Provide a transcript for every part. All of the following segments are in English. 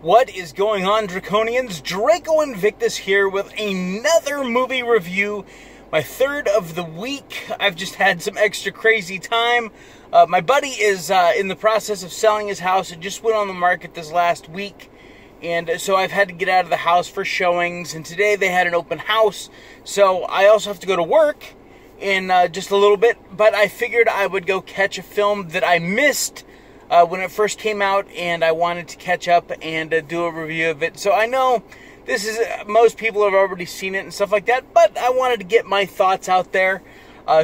What is going on, Draconians? Draco Invictus here with another movie review, my third of the week. I've just had some extra crazy time. My buddy is in the process of selling his house. It just went on the market this last week, and so I've had to get out of the house for showings, and today they had an open house, so I also have to go to work in just a little bit, but I figured I would go catch a film that I missed when it first came out, and I wanted to catch up and do a review of it. So I know this is, most people have already seen it and stuff like that, but I wanted to get my thoughts out there.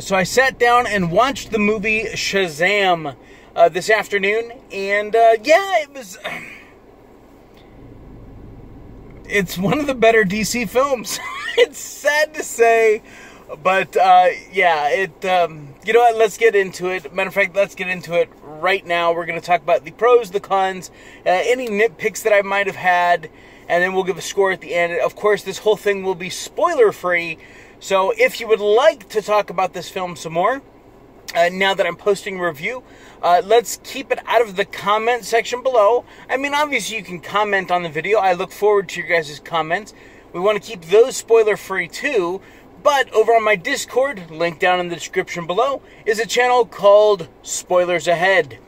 So I sat down and watched the movie Shazam this afternoon, and yeah, it was... It's one of the better DC films. It's sad to say, but yeah, it... you know what, let's get into it. Matter of fact, let's get into it right now. We're going to talk about the pros, the cons, any nitpicks that I might have had, and then we'll give a score at the end. Of course, this whole thing will be spoiler-free, so if you would like to talk about this film some more, now that I'm posting a review, let's keep it out of the comment section below. I mean, obviously, you can comment on the video. I look forward to your guys' comments. We want to keep those spoiler-free, too. But over on my Discord, link down in the description below, is a channel called Spoilers Ahead,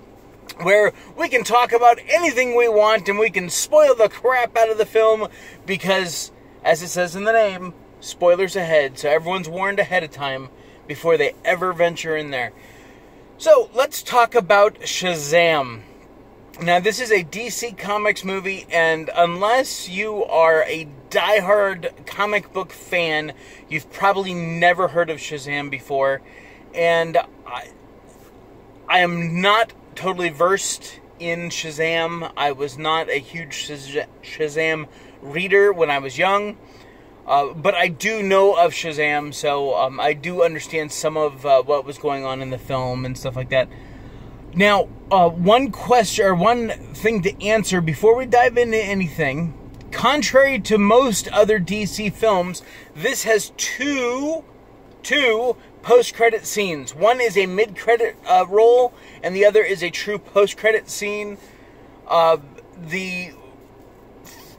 where we can talk about anything we want and we can spoil the crap out of the film because, as it says in the name, spoilers ahead. So everyone's warned ahead of time before they ever venture in there. So let's talk about Shazam. Now, this is a DC Comics movie, and unless you are a diehard comic book fan, you've probably never heard of Shazam before. And I am not totally versed in Shazam. I was not a huge Shazam reader when I was young, but I do know of Shazam, so I do understand some of what was going on in the film and stuff like that. Now, one question, or one thing to answer before we dive into anything, contrary to most other DC films, this has two post-credit scenes. One is a mid-credit roll, and the other is a true post-credit scene. The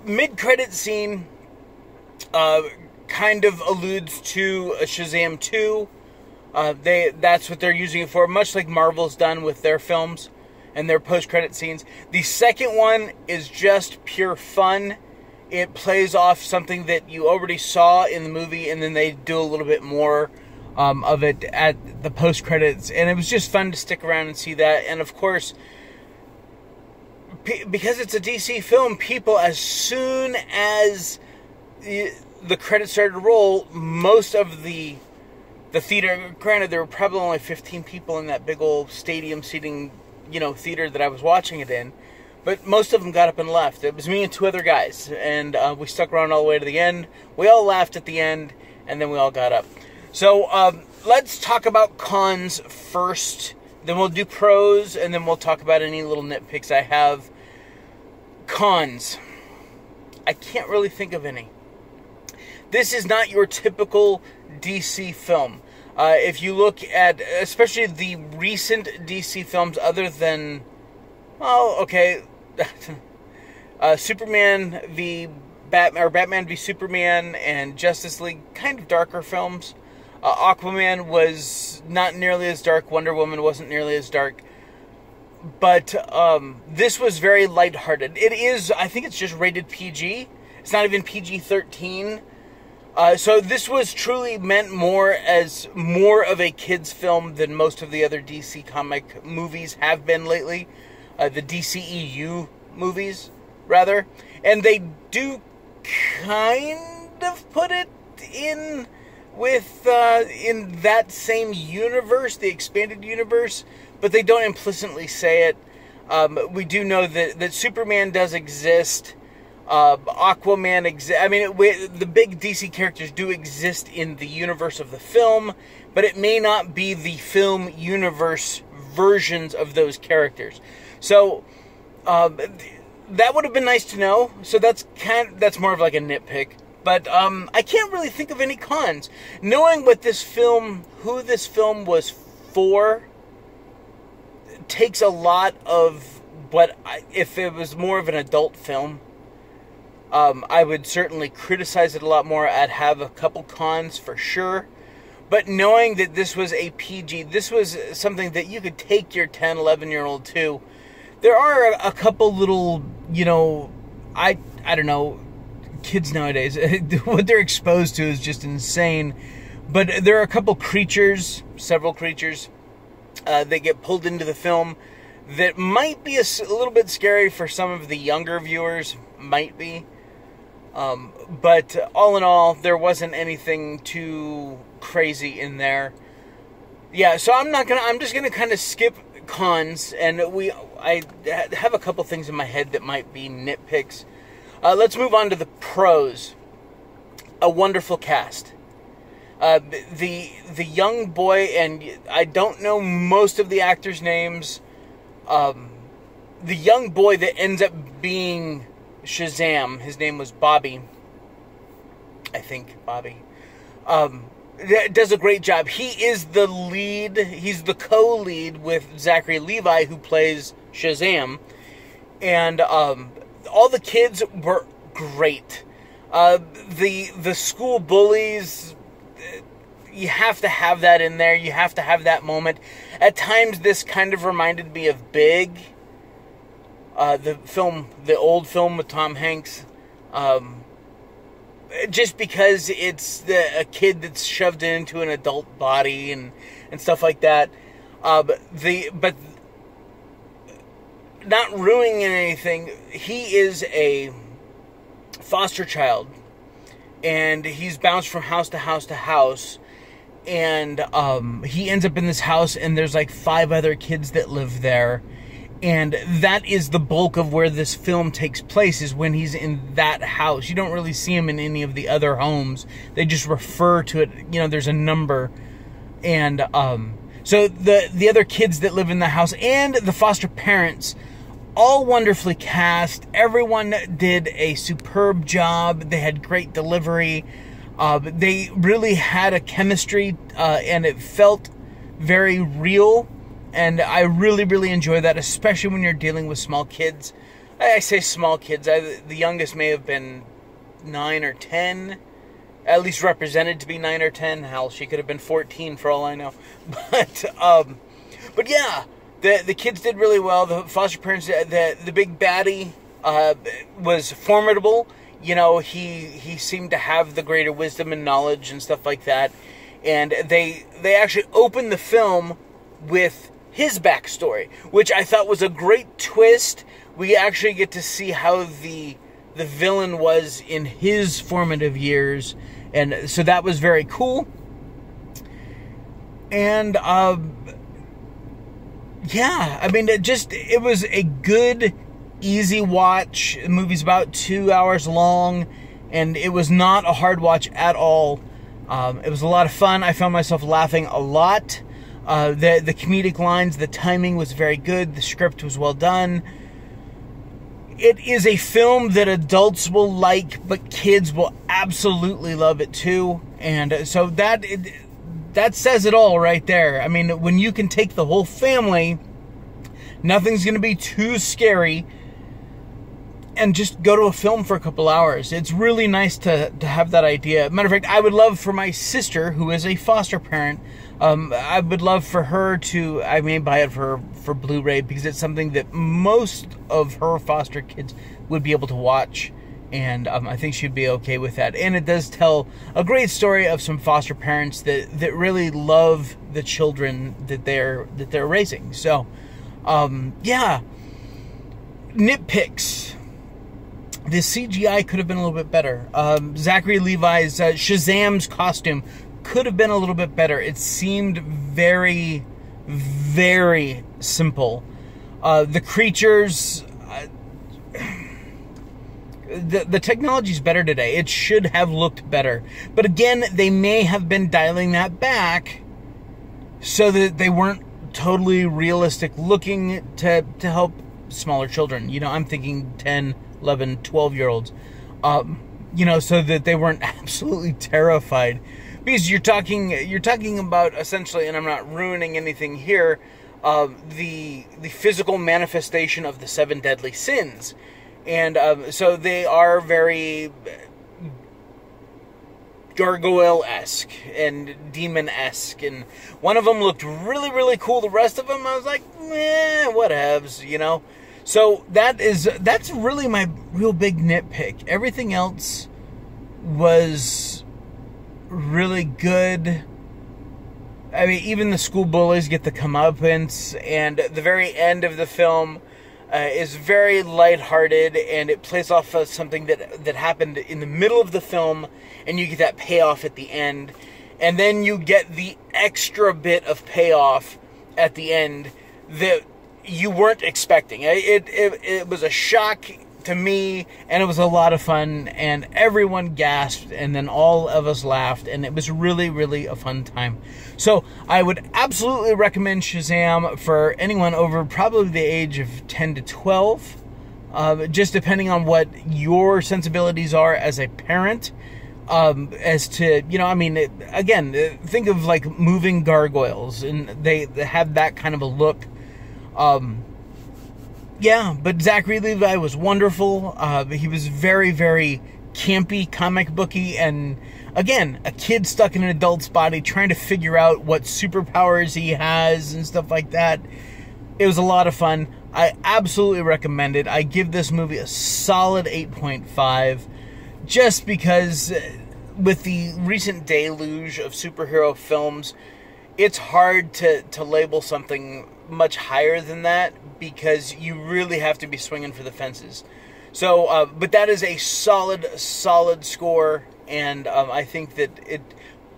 mid-credit scene kind of alludes to Shazam 2. That's what they're using it for, much like Marvel's done with their films and their post-credit scenes. The second one is just pure fun. It plays off something that you already saw in the movie, and then they do a little bit more of it at the post-credits. And it was just fun to stick around and see that. And of course, because it's a DC film, people, as soon as the credits started to roll, most of the theater, granted, there were probably only 15 people in that big old stadium seating, you know, theater that I was watching it in, but most of them got up and left. It was me and two other guys, and we stuck around all the way to the end. We all laughed at the end, and then we all got up. So let's talk about cons first, then we'll do pros, and then we'll talk about any little nitpicks I have. Cons. I can't really think of any. This is not your typical DC film. If you look at, especially the recent DC films, other than, well, okay, Superman v. Batman, or Batman v. Superman, and Justice League, kind of darker films. Aquaman was not nearly as dark. Wonder Woman wasn't nearly as dark. But this was very lighthearted. It is, I think it's just rated PG. It's not even PG-13. So this was truly meant more of a kids' film than most of the other DC comic movies have been lately. The DCEU movies, rather. And they do kind of put it in with, in that same universe, the expanded universe, but they don't implicitly say it. We do know that Superman does exist. Aquaman exists. I mean, the big DC characters do exist in the universe of the film, but it may not be the film universe versions of those characters. So that would have been nice to know. So that's more of like a nitpick. But I can't really think of any cons. Knowing what this film, who this film was for, takes a lot of what if it was more of an adult film. I would certainly criticize it a lot more. I'd have a couple cons for sure. But knowing that this was a PG, this was something that you could take your 10, 11-year-old to. There are a couple little, you know, I don't know, kids nowadays, what they're exposed to is just insane. But there are a couple creatures, several creatures, that get pulled into the film that might be a little bit scary for some of the younger viewers, might be. But all in all, there wasn't anything too crazy in there. Yeah, so I'm just gonna kind of skip cons, and I have a couple things in my head that might be nitpicks. Let's move on to the pros. A wonderful cast. The young boy, and I don't know most of the actors' names. The young boy that ends up being Shazam, his name was Bobby, I think, Bobby, does a great job. He is the lead, he's the co-lead with Zachary Levi, who plays Shazam, and all the kids were great. The school bullies, you have to have that in there. You have to have that moment. At times, this kind of reminded me of Big, the film, the old film with Tom Hanks, just because it's a kid that's shoved into an adult body and stuff like that. But not ruining anything. He is a foster child, and he's bounced from house to house to house. And he ends up in this house, and there's like 5 other kids that live there. And that is the bulk of where this film takes place, is when he's in that house. You don't really see him in any of the other homes. They just refer to it. You know, there's a number. And so the other kids that live in the house and the foster parents, all wonderfully cast. Everyone did a superb job. They had great delivery. They really had a chemistry, and it felt very real, and I really, really enjoy that, especially when you're dealing with small kids. I say small kids. The youngest may have been 9 or 10, at least represented to be 9 or 10. Hell, she could have been 14 for all I know. But yeah, the kids did really well. The foster parents, the big baddie was formidable. You know, he seemed to have the greater wisdom and knowledge and stuff like that. And they actually opened the film with his backstory, which I thought was a great twist. We actually get to see how the villain was in his formative years, and so that was very cool. And yeah, I mean, it was a good, easy watch. The movie's about 2 hours long, and it was not a hard watch at all. It was a lot of fun. I found myself laughing a lot. The comedic lines, the timing was very good. The script was well done. It is a film that adults will like, but kids will absolutely love it too. And so that says it all right there. I mean, when you can take the whole family, nothing's going to be too scary, and just go to a film for a couple hours. It's really nice to have that idea. Matter of fact, I would love for my sister, who is a foster parent, I would love for her to, I may buy it for Blu-ray, because it's something that most of her foster kids would be able to watch, and I think she'd be okay with that. And it does tell a great story of some foster parents that really love the children that they're raising. So, yeah, nitpicks. The CGI could have been a little bit better. Zachary Levi's Shazam's costume could have been a little bit better. It seemed very, very simple. The creatures, the technology's better today. It should have looked better. But again, they may have been dialing that back so that they weren't totally realistic looking to help smaller children. You know, I'm thinking 10, 11, 12-year-olds. You know, so that they weren't absolutely terrified. Because you're talking about essentially, and I'm not ruining anything here, the physical manifestation of the 7 deadly sins. And so they are very gargoyle-esque and demon-esque, and one of them looked really, really cool. The rest of them, I was like, eh, whatevs, you know? So that's really my real big nitpick. Everything else was really good. I mean, even the school bullies get the comeuppance, and the very end of the film is very lighthearted, and it plays off of something that happened in the middle of the film, and you get that payoff at the end, and then you get the extra bit of payoff at the end that you weren't expecting. It was a shock to me, and it was a lot of fun, and everyone gasped, and then all of us laughed, and it was really, really a fun time. So I would absolutely recommend Shazam for anyone over probably the age of 10 to 12, just depending on what your sensibilities are as a parent, as to, you know, I mean, again, think of like moving gargoyles, and they have that kind of a look. Yeah, but Zachary Levi was wonderful. He was very, very campy, comic booky, and again, a kid stuck in an adult's body trying to figure out what superpowers he has and stuff like that. It was a lot of fun. I absolutely recommend it. I give this movie a solid 8.5, just because with the recent deluge of superhero films, it's hard to label something much higher than that, because you really have to be swinging for the fences. So, but that is a solid, solid score, and I think that it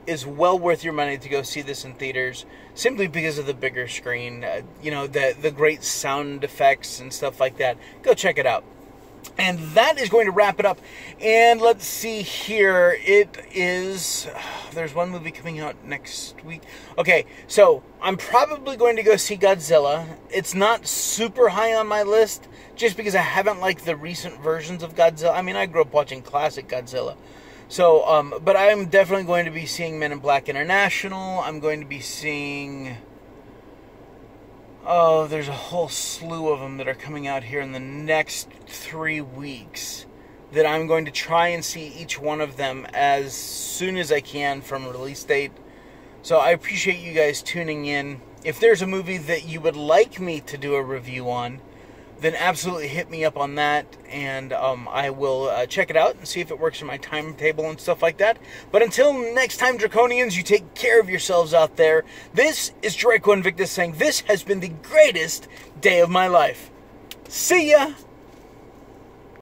is well worth your money to go see this in theaters, simply because of the bigger screen, you know, the great sound effects and stuff like that. Go check it out. And that is going to wrap it up. And let's see here. It is... there's one movie coming out next week. Okay, so I'm probably going to go see Godzilla. It's not super high on my list, just because I haven't liked the recent versions of Godzilla. I mean, I grew up watching classic Godzilla. So, but I'm definitely going to be seeing Men in Black International. I'm going to be seeing... oh, there's a whole slew of them that are coming out here in the next 3 weeks that I'm going to try and see each one of them as soon as I can from release date. So I appreciate you guys tuning in. If there's a movie that you would like me to do a review on, then absolutely hit me up on that, and I will check it out and see if it works in my timetable and stuff like that. But until next time, Draconians, you take care of yourselves out there. This is Draco Invictus saying, this has been the greatest day of my life. See ya!